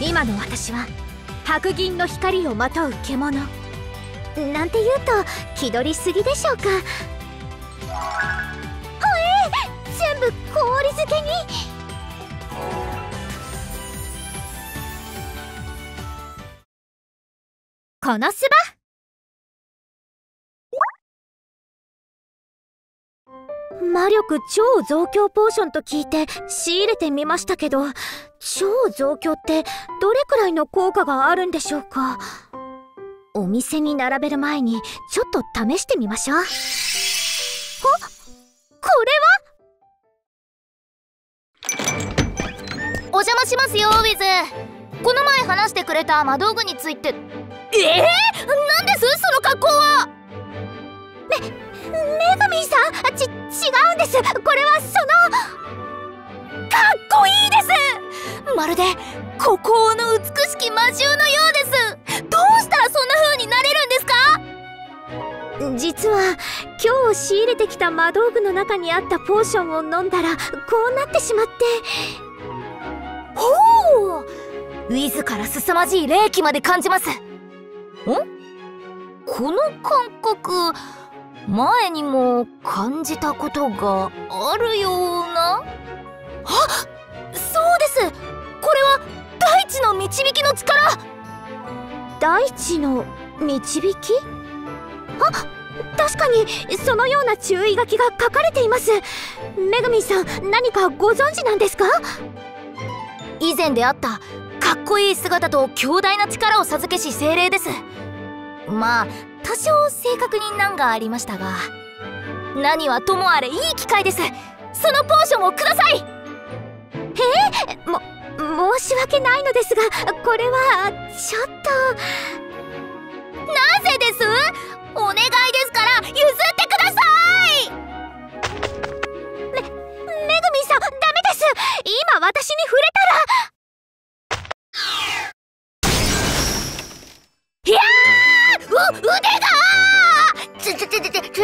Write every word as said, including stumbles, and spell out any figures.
今の私は白銀の光をまとう獣なんて言うと気取りすぎでしょうか。ほえー、全部氷漬けに。このすば魔力超増強ポーションと聞いて仕入れてみましたけど、超増強ってどれくらいの効果があるんでしょうか。お店に並べる前にちょっと試してみましょう。あっ、これはお邪魔しますよウィズ。この前話してくれた魔道具について。ええー、なんですその格好は。め女神さん、ち違うんです。これはそのかっこいいです。まるで孤高の美しき魔獣のようです。どうしたらそんな風になれるんですか。実は今日仕入れてきた魔道具の中にあったポーションを飲んだらこうなってしまって。ほう、ウィズからすさまじい霊気まで感じます。んこの感覚前にも感じたことがあるような。あ、そうです。これは大地の導きの力。大地の導き。あ、確かにそのような注意書きが書かれています。めぐみさん、何かご存知なんですか。以前出会ったかっこいい姿と強大な力を授けし精霊です。まあ多少正確に難がありましたが、何はともあれいい機会です。そのポーションをください。えー、も申し訳ないのですが、これはちょっと。なぜです。お願いですから譲ってください。めめぐみさん、ダメです。今私に触れたら。いやー、う、腕がー！